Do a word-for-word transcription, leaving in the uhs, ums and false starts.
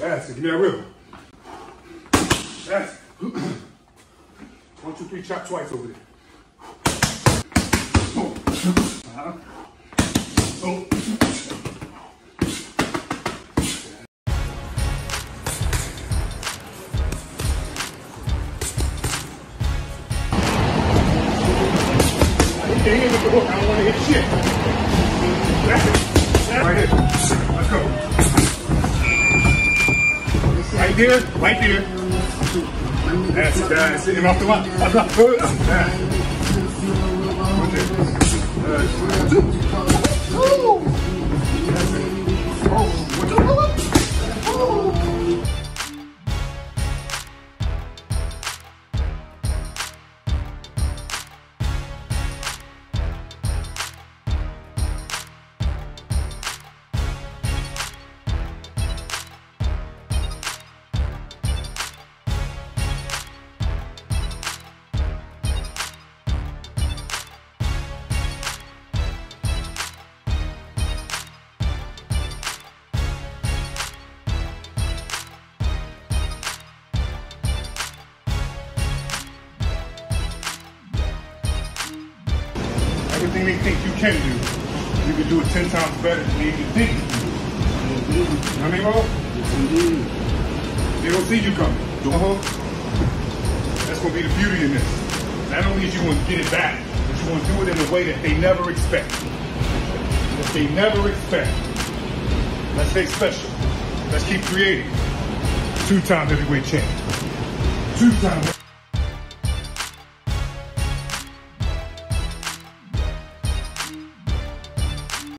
That's it. Give me that rhythm. That's it. One, two, three, chop twice over there. Boom. Uh-huh. Boom. I don't want to hit shit. That's it. That's right here. Let's go. Right there. Right there. That's it. That's it. And off the line. That's it. That's it. Oh. Everything they think you can do, you can do it ten times better than they even think. You know what I mean, bro? They don't see you coming. Uh-huh. That's gonna be the beauty in this. Not only is you gonna get it back, but you're gonna do it in a way that they never expect. That they never expect. Let's stay special. Let's keep creating. Two times heavyweight champ. Two times.